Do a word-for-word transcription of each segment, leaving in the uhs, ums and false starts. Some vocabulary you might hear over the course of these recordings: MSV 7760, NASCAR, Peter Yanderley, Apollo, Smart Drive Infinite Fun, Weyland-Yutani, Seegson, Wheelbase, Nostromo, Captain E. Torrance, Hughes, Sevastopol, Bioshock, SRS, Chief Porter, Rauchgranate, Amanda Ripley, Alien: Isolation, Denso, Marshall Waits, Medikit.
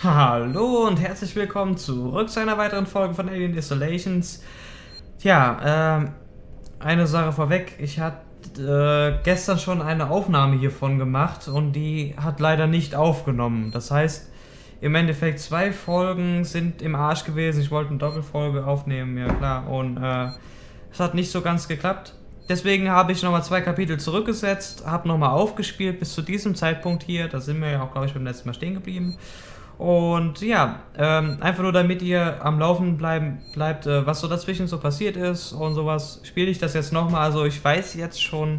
Hallo und herzlich willkommen zurück zu einer weiteren Folge von Alien Isolations. Tja, ähm, eine Sache vorweg. Ich hatte äh, gestern schon eine Aufnahme hiervon gemacht und die hat leider nicht aufgenommen. Das heißt, im Endeffekt zwei Folgen sind im Arsch gewesen. Ich wollte eine Doppelfolge aufnehmen, ja klar. Und äh, es hat nicht so ganz geklappt. Deswegen habe ich nochmal zwei Kapitel zurückgesetzt, habe nochmal aufgespielt bis zu diesem Zeitpunkt hier. Da sind wir ja auch, glaube ich, beim letzten Mal stehen geblieben. Und ja, ähm, einfach nur damit ihr am Laufen bleiben, bleibt, äh, was so dazwischen so passiert ist und sowas, spiele ich das jetzt nochmal. Also ich weiß jetzt schon,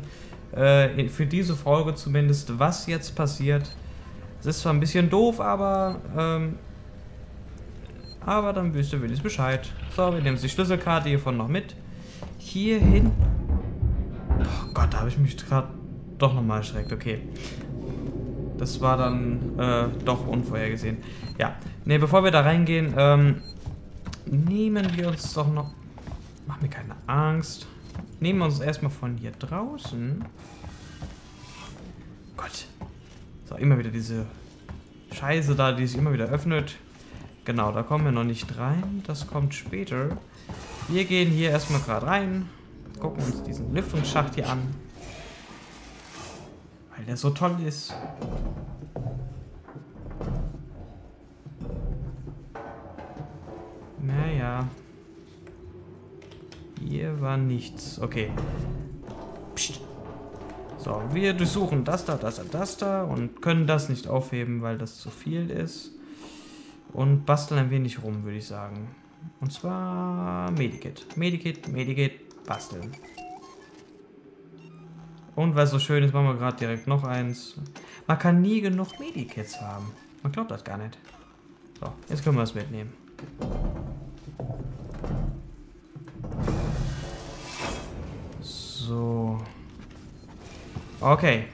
äh, für diese Folge zumindest, was jetzt passiert. Es ist zwar ein bisschen doof, aber, ähm, aber dann wisst ihr wenigstens Bescheid. So, wir nehmen die Schlüsselkarte hiervon noch mit. Hier hin. Oh Gott, da habe ich mich gerade doch nochmal erschreckt, okay. Das war dann äh, doch unvorhergesehen. Ja, ne, bevor wir da reingehen, ähm, nehmen wir uns doch noch... Mach mir keine Angst. Nehmen wir uns erstmal von hier draußen. Gott. So, immer wieder diese Scheiße da, die sich immer wieder öffnet. Genau, da kommen wir noch nicht rein. Das kommt später. Wir gehen hier erstmal gerade rein. Gucken uns diesen Lüftungsschacht hier an. Weil der so toll ist. Naja. Hier war nichts. Okay. Psst. So, wir durchsuchen das da, das da, das da und können das nicht aufheben, weil das zu viel ist. Und basteln ein wenig rum, würde ich sagen. Und zwar Medikit. Medikit, Medikit, basteln. Und weil es so schön ist, machen wir gerade direkt noch eins. Man kann nie genug Medikits haben. Man glaubt das gar nicht. So, jetzt können wir es mitnehmen. So. Okay.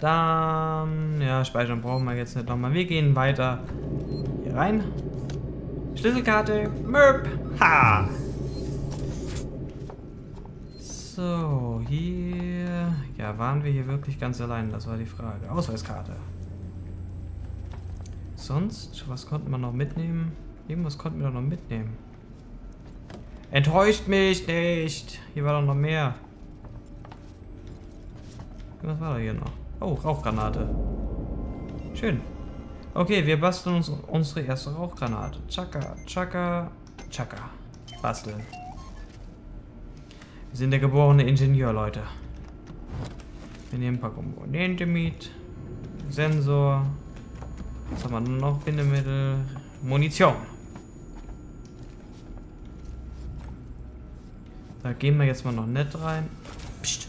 Dann... Ja, Speichern brauchen wir jetzt nicht nochmal. Wir gehen weiter hier rein. Schlüsselkarte. Möp. Ha! So, hier... Ja, waren wir hier wirklich ganz allein? Das war die Frage. Ausweiskarte. Sonst, was konnten wir noch mitnehmen? Irgendwas konnten wir doch noch mitnehmen. Enttäuscht mich nicht! Hier war doch noch mehr. Was war da hier noch? Oh, Rauchgranate. Schön. Okay, wir basteln uns unsere erste Rauchgranate. Chaka, chaka, chaka. Basteln. Wir sind der geborene Ingenieur, Leute. Wir nehmen ein paar Komponenten mit. Sensor. Was haben wir noch? Bindemittel. Munition. Da gehen wir jetzt mal noch nett rein. Psst.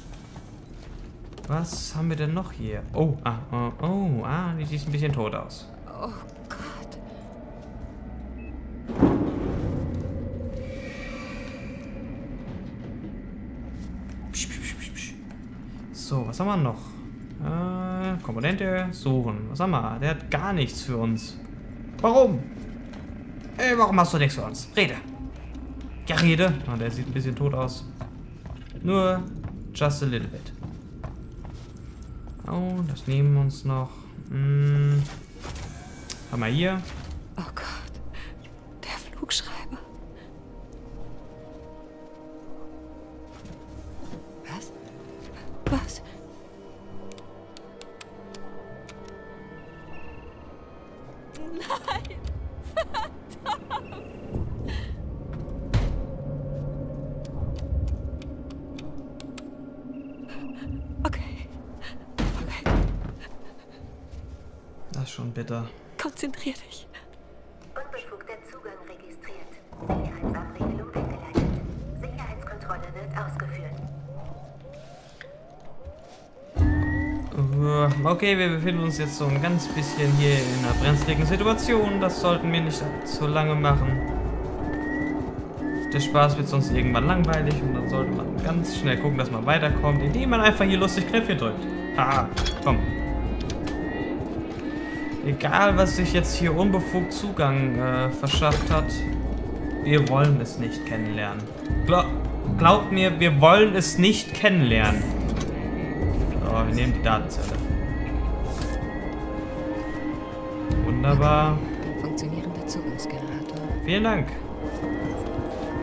Was haben wir denn noch hier? Oh, ah, oh, oh, ah, die sieht ein bisschen tot aus. Oh Gott. So, was haben wir noch? Äh, Komponente suchen. Was haben wir? Der hat gar nichts für uns. Warum? Ey, warum machst du nichts für uns? Rede. Ja, rede. Ah, der sieht ein bisschen tot aus. Nur just a little bit. Oh, das nehmen wir uns noch. Hm. Haben wir hier. Oh Gott. Der Flugschreiber. Was? Nein! Verdammt! Okay. Okay. Das ist schon bitter. Konzentrier dich. Unbefugter Zugang registriert. Sicherheitsabwicklung eingeleitet. Sicherheitskontrolle wird ausgeführt. Okay, wir befinden uns jetzt so ein ganz bisschen hier in einer brenzligen Situation. Das sollten wir nicht so lange machen. Der Spaß wird sonst irgendwann langweilig und dann sollte man ganz schnell gucken, dass man weiterkommt, indem man einfach hier lustig Knöpfchen drückt. Haha, komm. Egal, was sich jetzt hier unbefugt Zugang äh, verschafft hat, wir wollen es nicht kennenlernen. Gla- glaubt mir, wir wollen es nicht kennenlernen. Wir nehmen die Datenzelle. Wunderbar. Funktionierender Zugangsgenerator. Vielen Dank.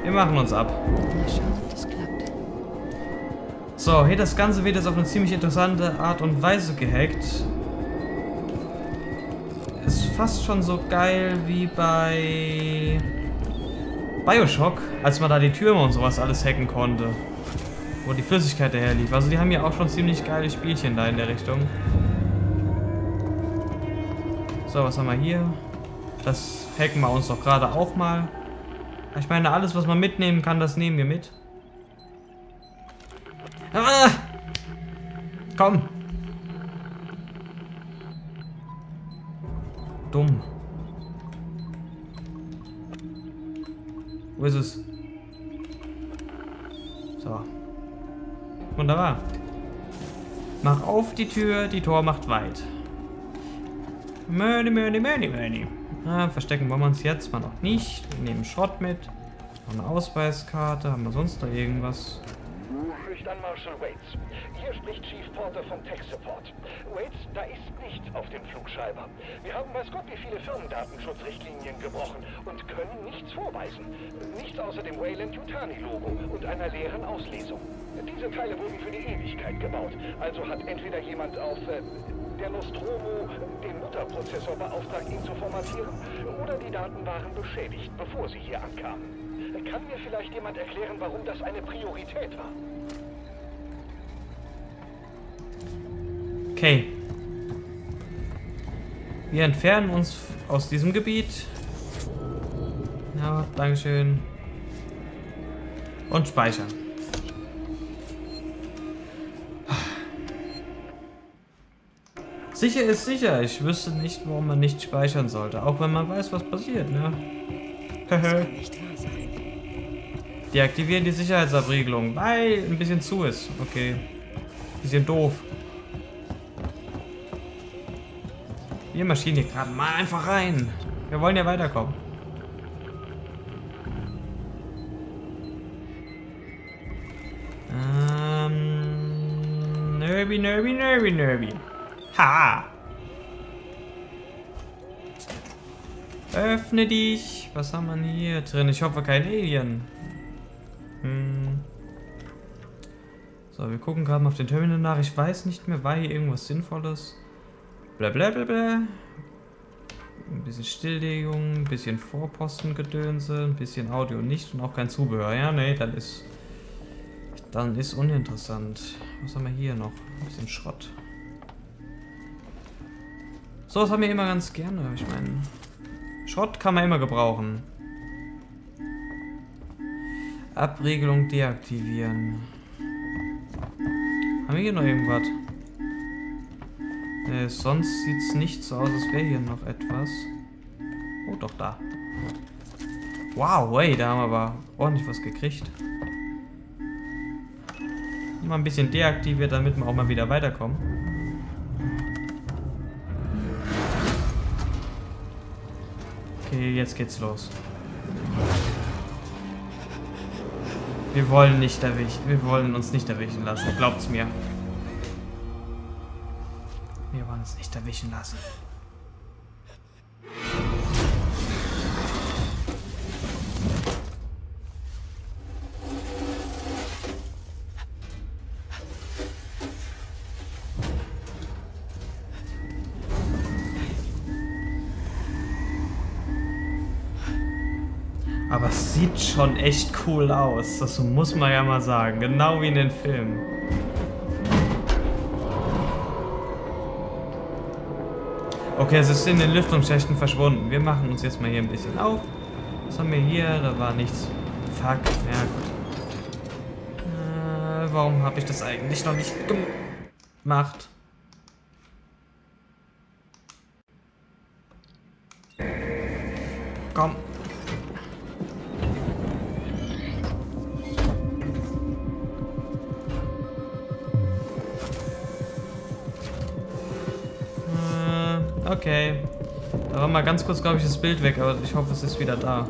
Wir machen uns ab. Na schauen, ob das klappt. So, hier das Ganze wird jetzt auf eine ziemlich interessante Art und Weise gehackt. Ist fast schon so geil wie bei Bioshock, als man da die Türme und sowas alles hacken konnte. Wo die Flüssigkeit daher lief. Also die haben ja auch schon ziemlich geile Spielchen da in der Richtung. So, was haben wir hier? Das hacken wir uns doch gerade auch mal. Ich meine, alles, was man mitnehmen kann, das nehmen wir mit. Ah! Komm! Dumm. Wo ist es? So. Wunderbar. Mach auf die Tür, die Tor macht weit. Möni, möni, möni, möni. Ah, verstecken wollen wir uns jetzt mal noch nicht. Wir nehmen Schrott mit. Noch eine Ausweiskarte. Haben wir sonst noch irgendwas? Ruf an Marshall Waits. Hier spricht Chief Porter vom Tech Support. Waits, da ist nichts auf dem Flugschreiber. Wir haben weiß Gott wie viele Firmendatenschutzrichtlinien gebrochen und können nichts vorweisen. Nichts außer dem Weyland-Yutani-Logo und einer leeren Auslesung. Diese Teile wurden für die Ewigkeit gebaut. Also hat entweder jemand auf äh, der Nostromo den Mutterprozessor beauftragt, ihn zu formatieren, oder die Daten waren beschädigt, bevor sie hier ankamen. Kann mir vielleicht jemand erklären, warum das eine Priorität war? Okay. Wir entfernen uns aus diesem Gebiet. Ja, dankeschön. Und speichern. Sicher ist sicher. Ich wüsste nicht, warum man nicht speichern sollte. Auch wenn man weiß, was passiert, ne? Das kann nicht wahr sein. Deaktivieren die Sicherheitsabriegelung, weil ein bisschen zu ist. Okay. Bisschen doof. Wir marschieren hier gerade mal einfach rein. Wir wollen ja weiterkommen. Ähm. Nervi, nervi, nervi, nervi. Ha! Öffne dich. Was haben wir hier drin? Ich hoffe, kein Alien. So, wir gucken gerade mal auf den Terminal nach. Ich weiß nicht mehr, war hier irgendwas Sinnvolles. Blablabla. Ein bisschen Stilllegung, ein bisschen Vorpostengedönse, ein bisschen Audio nicht und auch kein Zubehör. Ja, nee, dann ist. Dann ist uninteressant. Was haben wir hier noch? Ein bisschen Schrott. So, das haben wir immer ganz gerne. Ich meine, Schrott kann man immer gebrauchen. Abriegelung deaktivieren. Haben wir hier noch irgendwas? Äh, sonst sieht es nicht so aus, als wäre hier noch etwas. Oh, doch, da. Wow, hey, da haben wir aber ordentlich was gekriegt. Mal ein bisschen deaktiviert, damit wir auch mal wieder weiterkommen. Okay, jetzt geht's los. Wir wollen nicht erwischen. Wir wollen uns nicht erwischen lassen. Glaubt's mir. Wir wollen uns nicht erwischen lassen. Aber es sieht schon echt cool aus, das muss man ja mal sagen, genau wie in den Filmen. Okay, es ist in den Lüftungsschächten verschwunden. Wir machen uns jetzt mal hier ein bisschen auf. Was haben wir hier? Da war nichts. Fuck, ja gut. Äh, warum habe ich das eigentlich noch nicht gemacht? Komm. Okay, da war mal ganz kurz, glaube ich, das Bild weg, aber ich hoffe, es ist wieder da.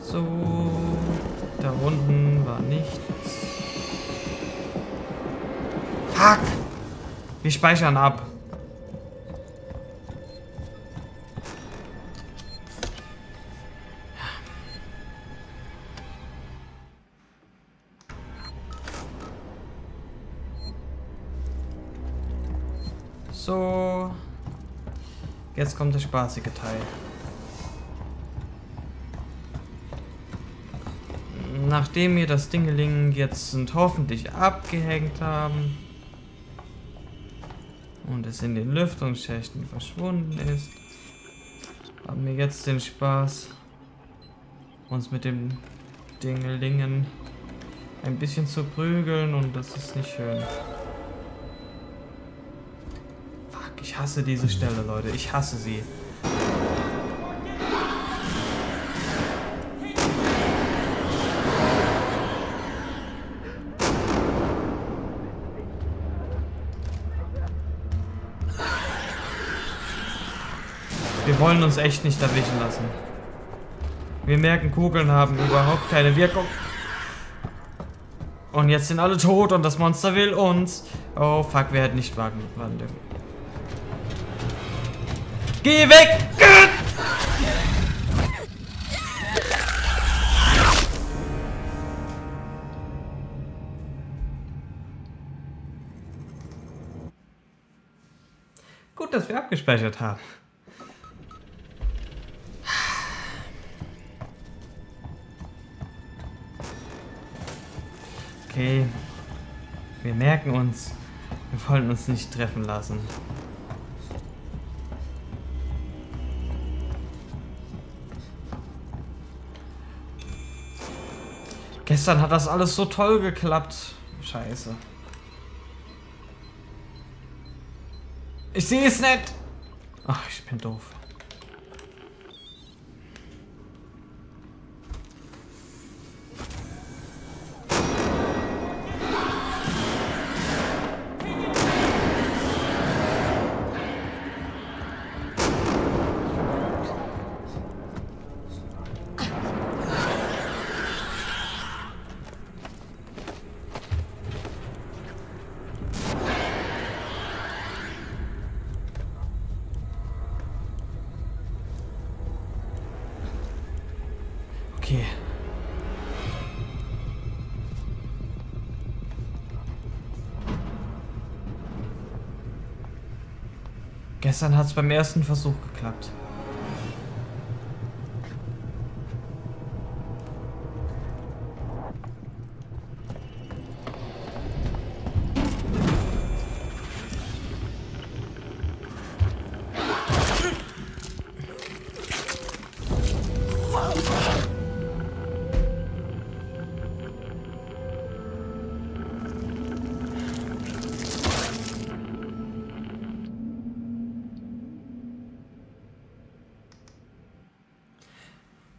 So, da unten war nichts. Fuck! Wir speichern ab. So. Jetzt kommt der spaßige Teil. Nachdem wir das Dingeling jetzt sind hoffentlich abgehängt haben und es in den Lüftungsschächten verschwunden ist, haben wir jetzt den Spaß, uns mit dem Dingelingen ein bisschen zu prügeln, und das ist nicht schön. Fuck, ich hasse diese Stelle, Leute. Ich hasse sie. Wir wollen uns echt nicht erwischen lassen. Wir merken, Kugeln haben überhaupt keine Wirkung. Und jetzt sind alle tot und das Monster will uns. Oh fuck, wir hätten nicht wagen dürfen. Geh weg! Gut, dass wir abgespeichert haben. Okay, wir merken uns, wir wollen uns nicht treffen lassen. Gestern hat das alles so toll geklappt. Scheiße. Ich sehe es nicht. Ach, ich bin doof. Okay. Gestern hat es beim ersten Versuch geklappt.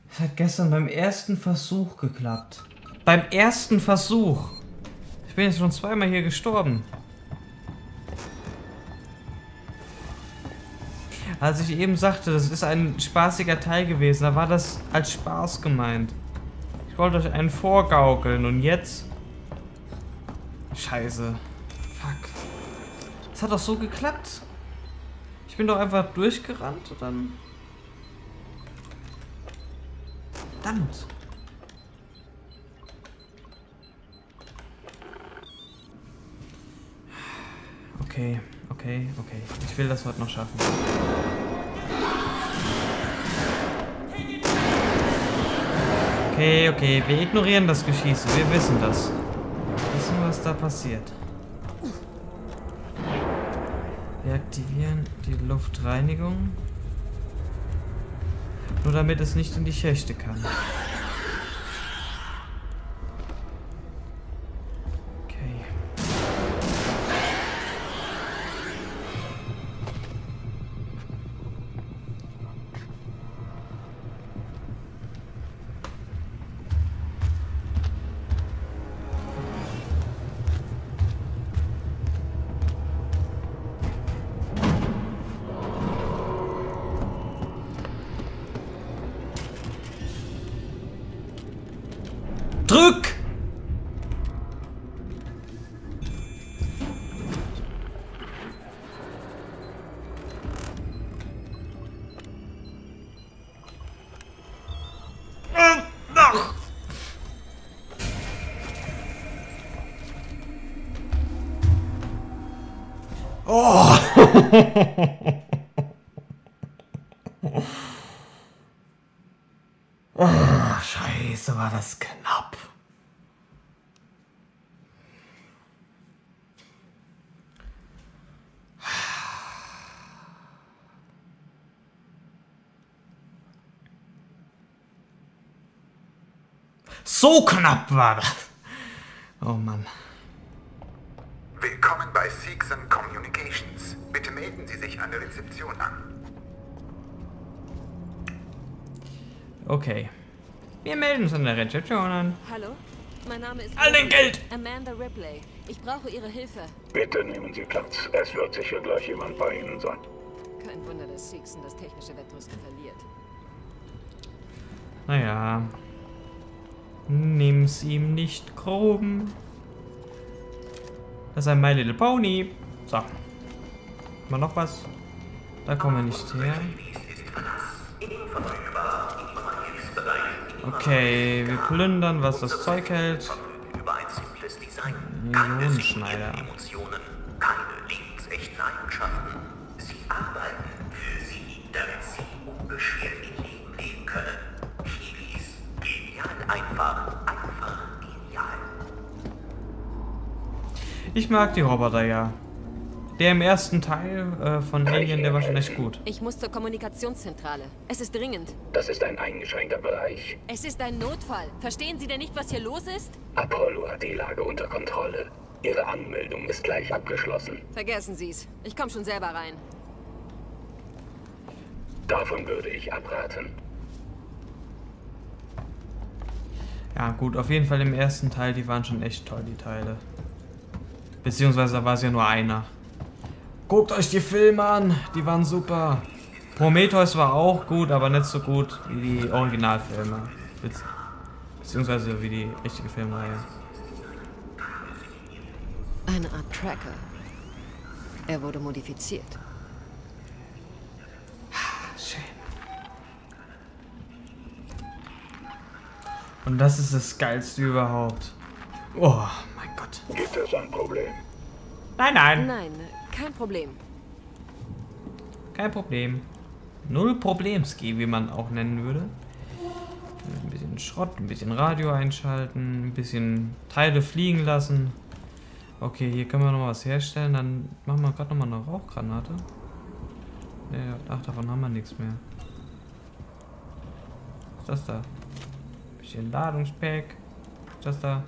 Es hat gestern beim ersten Versuch geklappt. Beim ersten Versuch. Ich bin jetzt schon zweimal hier gestorben. Als ich eben sagte, das ist ein spaßiger Teil gewesen, da war das als Spaß gemeint. Ich wollte euch einen vorgaukeln und jetzt... Scheiße. Fuck. Es hat doch so geklappt. Ich bin doch einfach durchgerannt und dann... Verdammt. Okay, okay, okay. Ich will das heute noch schaffen. Okay, okay. Wir ignorieren das Geschieße. Wir wissen das. Wir wissen, was da passiert. Wir aktivieren die Luftreinigung. Nur damit es nicht in die Schächte kann. Okay. Drück! Oh! Ach, scheiße, war das knapp. So knapp war das. Oh Mann. Willkommen bei Seegson Communications. Bitte melden Sie sich an der Rezeption an. Okay. Wir melden uns an der Rezeption an. Hallo, mein Name ist... All dein Geld! Amanda Ripley. Ich brauche Ihre Hilfe. Bitte nehmen Sie Platz. Es wird sicher gleich jemand bei Ihnen sein. Kein Wunder, dass Seegson das technische Wettrüsten verliert. Naja. Nimm's ihm nicht grob. Das ist ein My Little Pony. So. Mal noch was? Da kommen wir nicht her. Okay, wir plündern, was das Zeug hält. Millionenschneider. Ich mag die Roboter ja. Der im ersten Teil äh, von Alien, der war schon echt gut. Ich muss zur Kommunikationszentrale. Es ist dringend. Das ist ein eingeschränkter Bereich. Es ist ein Notfall. Verstehen Sie denn nicht, was hier los ist? Apollo hat die Lage unter Kontrolle. Ihre Anmeldung ist gleich abgeschlossen. Vergessen Sie es. Ich komme schon selber rein. Davon würde ich abraten. Ja gut, auf jeden Fall im ersten Teil, die waren schon echt toll, die Teile. Beziehungsweise da war es ja nur einer. Guckt euch die Filme an, die waren super. Prometheus war auch gut, aber nicht so gut wie die Originalfilme. Beziehungsweise wie die richtige Filmreihe. Eine Art Tracker. Er wurde modifiziert. Schön. Und das ist das Geilste überhaupt. Oh. Gibt es ein Problem? Nein, nein. Nein, kein Problem. Kein Problem. Null Problemski, wie man auch nennen würde. Ein bisschen Schrott, ein bisschen Radio einschalten, ein bisschen Teile fliegen lassen. Okay, hier können wir noch was herstellen. Dann machen wir gerade noch mal eine Rauchgranate. Ach, davon haben wir nichts mehr. Was ist das da? Ein bisschen Ladungspack. Was ist das da?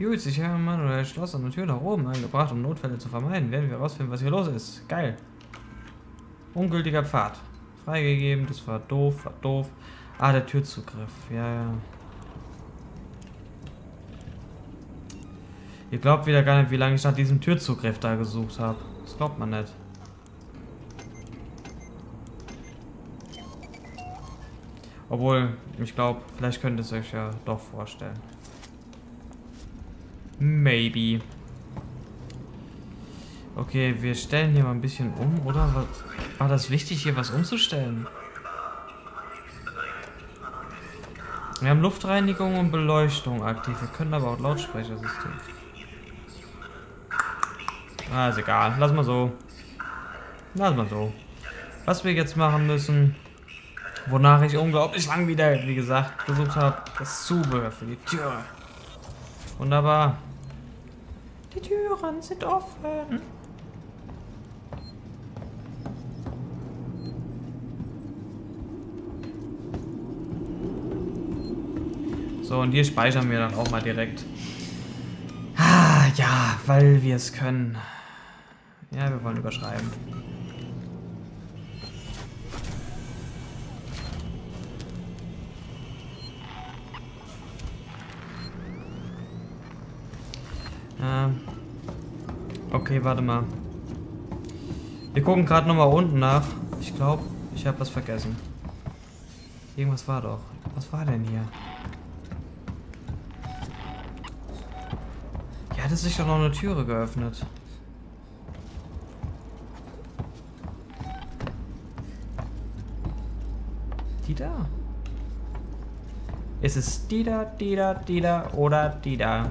Gut, ich habe manuell Schloss an der Tür nach oben eingebracht, um Notfälle zu vermeiden. Werden wir herausfinden, was hier los ist. Geil. Ungültiger Pfad. Freigegeben, das war doof, war doof. Ah, der Türzugriff. Ja, ja. Ihr glaubt wieder gar nicht, wie lange ich nach diesem Türzugriff da gesucht habe. Das glaubt man nicht. Obwohl, ich glaube, vielleicht könnt ihr es euch ja doch vorstellen. Maybe. Okay, wir stellen hier mal ein bisschen um, oder? Was, war das wichtig, hier was umzustellen? Wir haben Luftreinigung und Beleuchtung aktiv. Wir können aber auch Lautsprechersystem. Ah, ist egal. Lass mal so. Lass mal so. Was wir jetzt machen müssen, wonach ich unglaublich lang wieder, wie gesagt, gesucht habe, das Zubehör für die Tür. Wunderbar. Die Türen sind offen. So, und hier speichern wir dann auch mal direkt. Ah, ja, weil wir es können. Ja, wir wollen überschreiben. Okay, warte mal. Wir gucken gerade nochmal unten nach. Ich glaube, ich habe was vergessen. Irgendwas war doch. Was war denn hier? Hier hatte sich doch noch eine Türe geöffnet. Die da? Ist es die da, die da, die da oder die da?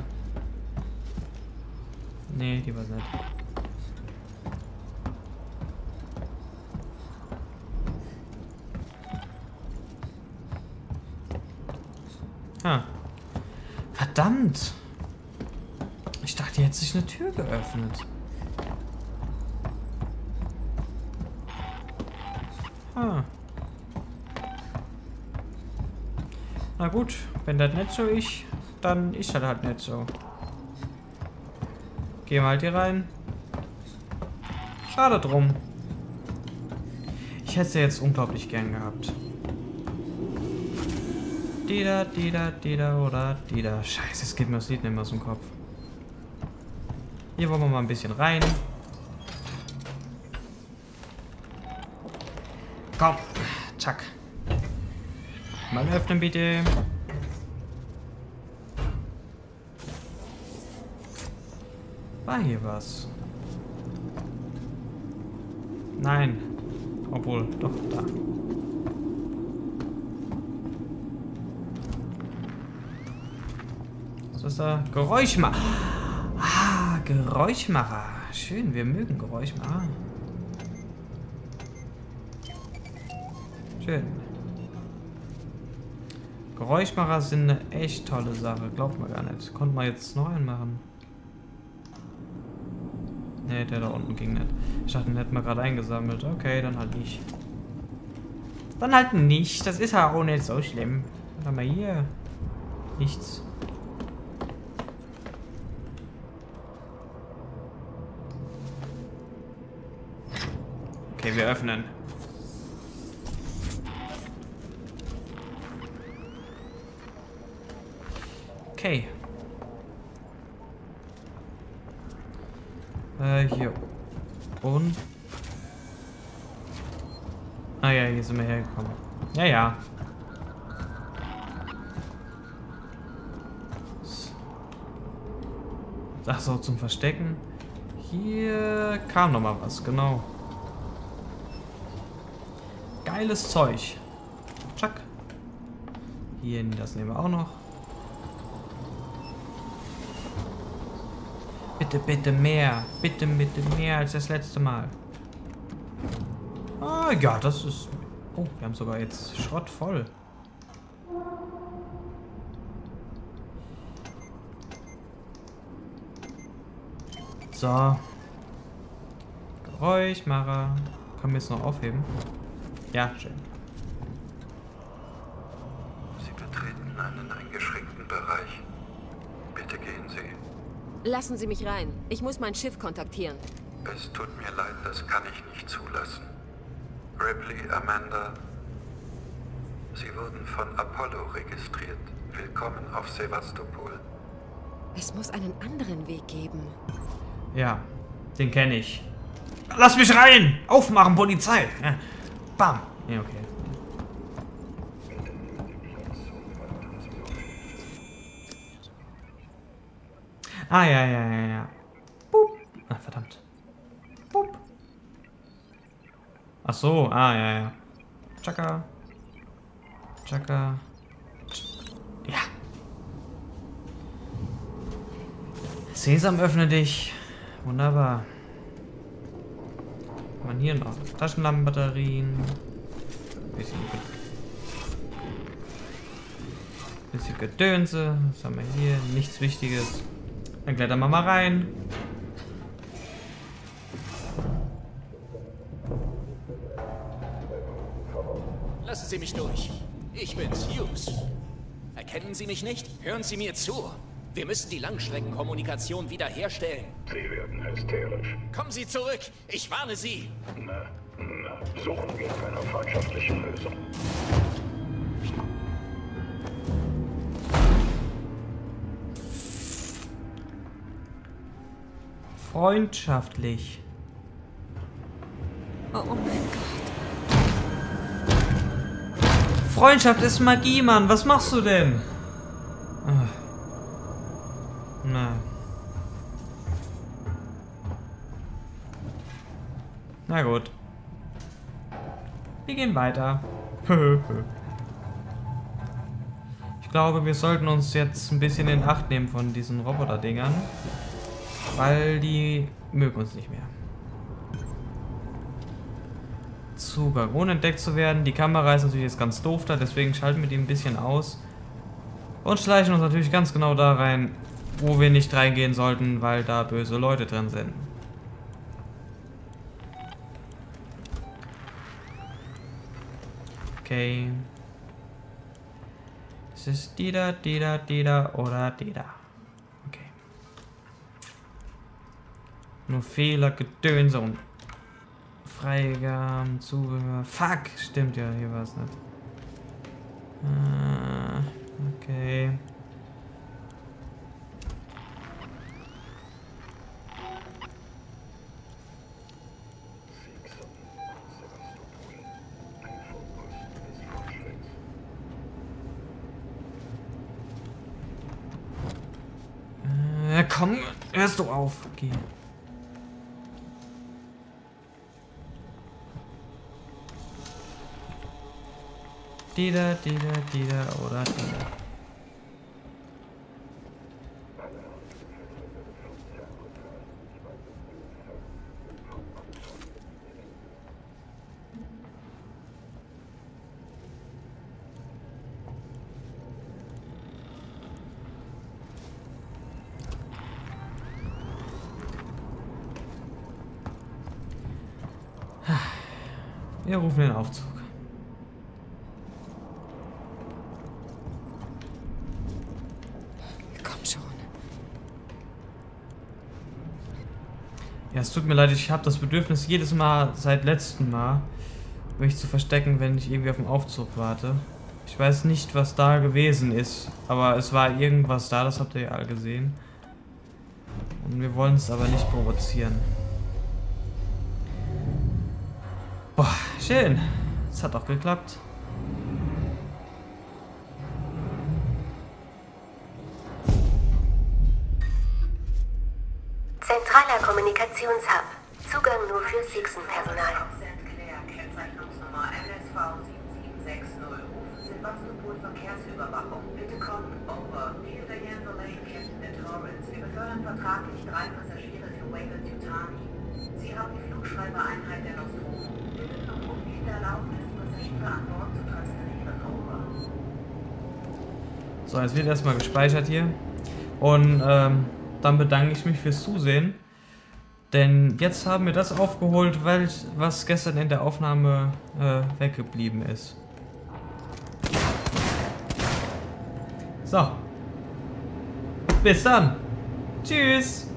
Nee, die war's nicht. Ah. Verdammt! Ich dachte, hier hätte sich eine Tür geöffnet. Ah. Na gut, wenn das nicht so ist, dann ist das halt nicht so. Gehen wir halt hier rein. Schade drum. Ich hätte sie jetzt unglaublich gern gehabt. Die da, die da, die da oder die da. Scheiße, es geht mir das Lied nicht mehr aus dem Kopf. Hier wollen wir mal ein bisschen rein. Komm, zack. Mal öffnen, bitte. War hier was? Nein. Obwohl, doch, da. Was ist da? Geräuschmacher. Ah, Geräuschmacher. Schön, wir mögen Geräuschmacher. Schön. Geräuschmacher sind eine echt tolle Sache. Glaubt man gar nicht. Konnte man jetzt noch einen machen? Ne, der da unten ging nicht. Ich dachte, den hätten wir gerade eingesammelt. Okay, dann halt nicht. Dann halt nicht. Das ist ja auch nicht so schlimm. Was haben wir hier? Nichts. Okay, wir öffnen. Okay. Äh, hier. Und. Ah ja, hier sind wir hergekommen. Ja, ja. Ach so, zum Verstecken. Hier kam nochmal was, genau. Geiles Zeug. Zack. Hier, das nehmen wir auch noch. Bitte, bitte mehr. Bitte, bitte mehr als das letzte Mal. Ah, ja, das ist... Oh, wir haben sogar jetzt Schrott voll. So. Geräuschmacher. Können wir jetzt noch aufheben? Ja, schön. Sie betreten einen eingeschränkten Bereich. Bitte gehen Sie. Lassen Sie mich rein. Ich muss mein Schiff kontaktieren. Es tut mir leid, das kann ich nicht zulassen. Ripley, Amanda, Sie wurden von Apollo registriert. Willkommen auf Sevastopol. Es muss einen anderen Weg geben. Ja, den kenne ich. Lass mich rein! Aufmachen, Polizei! Bam! Ja, okay. Ah, ja, ja, ja, ja. Boop. Ach, verdammt. Boop. Ach so, ah, ja, ja. Chaka. Chaka. Ja. Sesam, öffne dich. Wunderbar. Man hier noch Taschenlampenbatterien. Bisschen, bisschen Gedönse. Was haben wir hier? Nichts Wichtiges. Dann klettern wir mal rein. Lassen Sie mich durch. Ich bin's, Hughes. Erkennen Sie mich nicht? Hören Sie mir zu. Wir müssen die Langstreckenkommunikation wiederherstellen. Sie werden hysterisch. Kommen Sie zurück. Ich warne Sie. Na, na, suchen wir nach einer freundschaftlichen Lösung. Freundschaftlich. Oh, oh mein Gott. Freundschaft ist Magie, Mann. Was machst du denn? Ach. Na. Na gut. Wir gehen weiter. Ich glaube, wir sollten uns jetzt ein bisschen in Acht nehmen von diesen Roboter-Dingern. Weil die mögen uns nicht mehr. Zugang, ohne entdeckt zu werden. Die Kamera ist natürlich jetzt ganz doof da, deswegen schalten wir die ein bisschen aus. Und schleichen uns natürlich ganz genau da rein, wo wir nicht reingehen sollten, weil da böse Leute drin sind. Okay. Das ist die da, die da, die da oder die da. Okay. Nur Fehler, Gedönse und Freigaben, Zubehör. Fuck! Stimmt ja, hier war es nicht. Ah, okay. Komm, hörst du auf. Okay. Die da, die da, die da oder die da. Wir rufen den Aufzug. Komm schon. Ja, es tut mir leid, ich habe das Bedürfnis jedes Mal, seit letztem Mal, mich zu verstecken, wenn ich irgendwie auf den Aufzug warte. Ich weiß nicht, was da gewesen ist, aber es war irgendwas da, das habt ihr ja alle gesehen. Und wir wollen es aber nicht provozieren. Boah, schön. Es hat auch geklappt. Zentraler Kommunikationshub. Zugang nur für Seegson-Personal. Kennzeichnungsnummer M S V sieben sieben sechs null. Rufen Sevastopol-Verkehrsüberwachung. Bitte kommen. Over. Peter Yanderley, Captain E. Torrance. Wir befördern vertraglich drei Passagiere für Weyland-Yutani. Sie haben die Flugschreibereinheit der Nostromo. Bitte noch umgehend Erlaubnis, Passagiere an Bord zu transferieren. Over. So, jetzt wird erstmal gespeichert hier. Und ähm, dann bedanke ich mich fürs Zusehen. Denn jetzt haben wir das aufgeholt, weil, was gestern in der Aufnahme äh, weggeblieben ist. So. Bis dann. Tschüss.